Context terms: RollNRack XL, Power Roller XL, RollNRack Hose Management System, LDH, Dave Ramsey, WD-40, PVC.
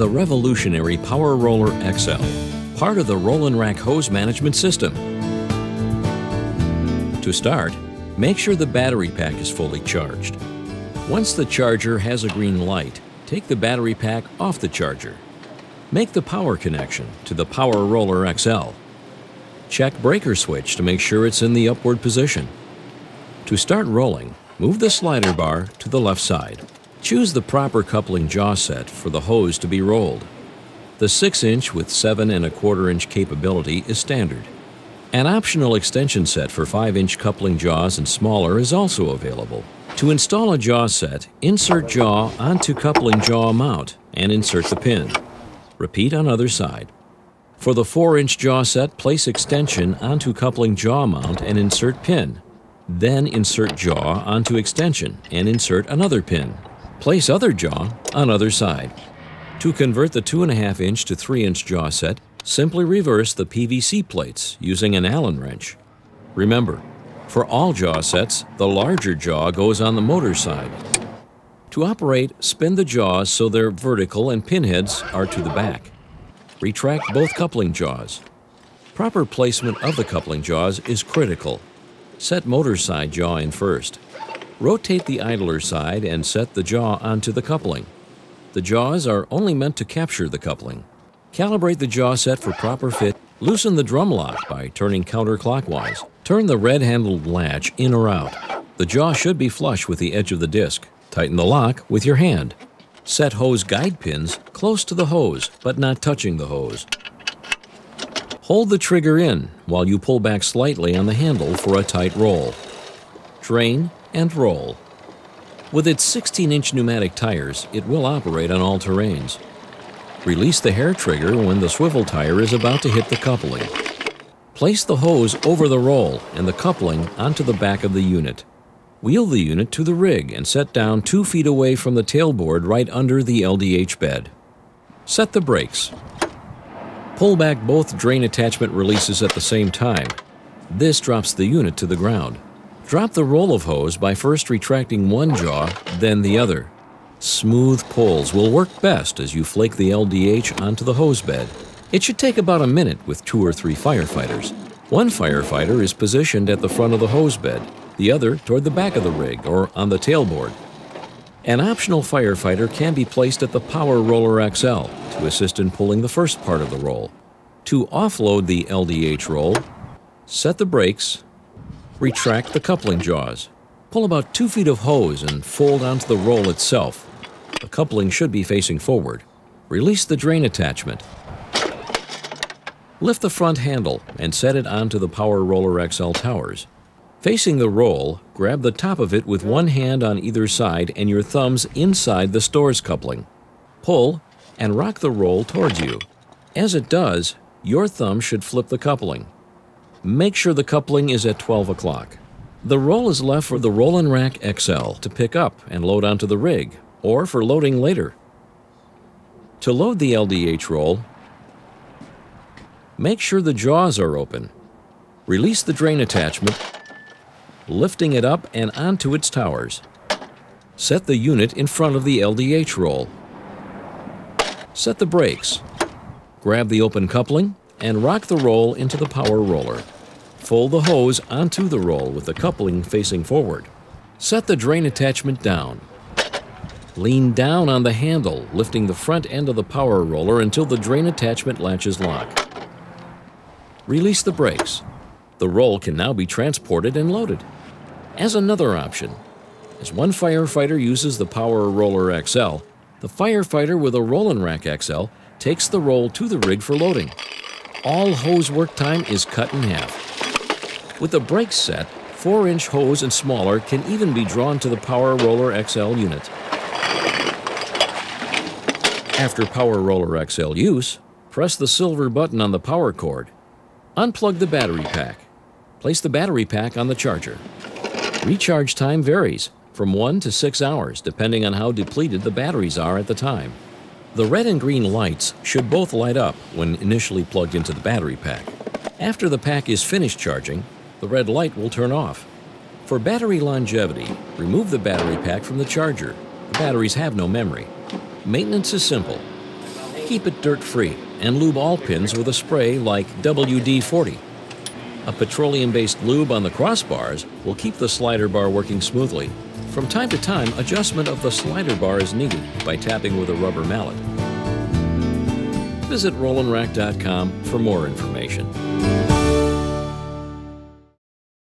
the revolutionary Power Roller XL, part of the RollNRack Hose Management System. To start, make sure the battery pack is fully charged. Once the charger has a green light, take the battery pack off the charger. Make the power connection to the Power Roller XL. Check breaker switch to make sure it's in the upward position. To start rolling, move the slider bar to the left side. Choose the proper coupling jaw set for the hose to be rolled. The 6-inch with 7 1/4-inch capability is standard. An optional extension set for 5-inch coupling jaws and smaller is also available. To install a jaw set, insert jaw onto coupling jaw mount and insert the pin. Repeat on other side. For the 4-inch jaw set, place extension onto coupling jaw mount and insert pin. Then insert jaw onto extension and insert another pin. Place other jaw on other side. To convert the 2 1/2-inch to 3-inch jaw set, simply reverse the PVC plates using an Allen wrench. Remember, for all jaw sets, the larger jaw goes on the motor side. To operate, spin the jaws so their vertical and pinheads are to the back. Retract both coupling jaws. Proper placement of the coupling jaws is critical. Set motor side jaw in first. Rotate the idler side and set the jaw onto the coupling. The jaws are only meant to capture the coupling. Calibrate the jaw set for proper fit. Loosen the drum lock by turning counterclockwise. Turn the red-handled latch in or out. The jaw should be flush with the edge of the disc. Tighten the lock with your hand. Set hose guide pins close to the hose, but not touching the hose. Hold the trigger in while you pull back slightly on the handle for a tight roll. Drain and roll. With its 16-inch pneumatic tires, it will operate on all terrains. Release the hair trigger when the swivel tire is about to hit the coupling. Place the hose over the roll and the coupling onto the back of the unit. Wheel the unit to the rig and set down 2 feet away from the tailboard right under the LDH bed. Set the brakes. Pull back both drain attachment releases at the same time. This drops the unit to the ground. Drop the roll of hose by first retracting one jaw, then the other. Smooth pulls will work best as you flake the LDH onto the hose bed. It should take about a minute with 2 or 3 firefighters. One firefighter is positioned at the front of the hose bed, the other toward the back of the rig or on the tailboard. An optional firefighter can be placed at the Power Roller XL to assist in pulling the first part of the roll. To offload the LDH roll, set the brakes, retract the coupling jaws. Pull about 2 feet of hose and fold onto the roll itself. The coupling should be facing forward. Release the drain attachment. Lift the front handle and set it onto the Power Roller XL towers. Facing the roll, grab the top of it with one hand on either side and your thumbs inside the stores coupling. Pull and rock the roll towards you. As it does, your thumb should flip the coupling. Make sure the coupling is at 12 o'clock. The roll is left for the RollNRack XL to pick up and load onto the rig, or for loading later. To load the LDH roll, make sure the jaws are open. Release the drain attachment, lifting it up and onto its towers. Set the unit in front of the LDH roll. Set the brakes. Grab the open coupling and rock the roll into the Power Roller. Fold the hose onto the roll with the coupling facing forward. Set the drain attachment down. Lean down on the handle, lifting the front end of the Power Roller until the drain attachment latches lock. Release the brakes. The roll can now be transported and loaded. As another option, as one firefighter uses the Power Roller XL, the firefighter with a RollNRack XL takes the roll to the rig for loading. All hose work time is cut in half. With the brakes set, 4-inch hose and smaller can even be drawn to the Power Roller XL unit. After Power Roller XL use, press the silver button on the power cord. Unplug the battery pack. Place the battery pack on the charger. Recharge time varies from 1 to 6 hours depending on how depleted the batteries are at the time. The red and green lights should both light up when initially plugged into the battery pack. After the pack is finished charging, the red light will turn off. For battery longevity, remove the battery pack from the charger. The batteries have no memory. Maintenance is simple. Keep it dirt-free and lube all pins with a spray like WD-40. A petroleum-based lube on the crossbars will keep the slider bar working smoothly. From time to time, adjustment of the slider bar is needed by tapping with a rubber mallet. Visit RollNRack.com for more information.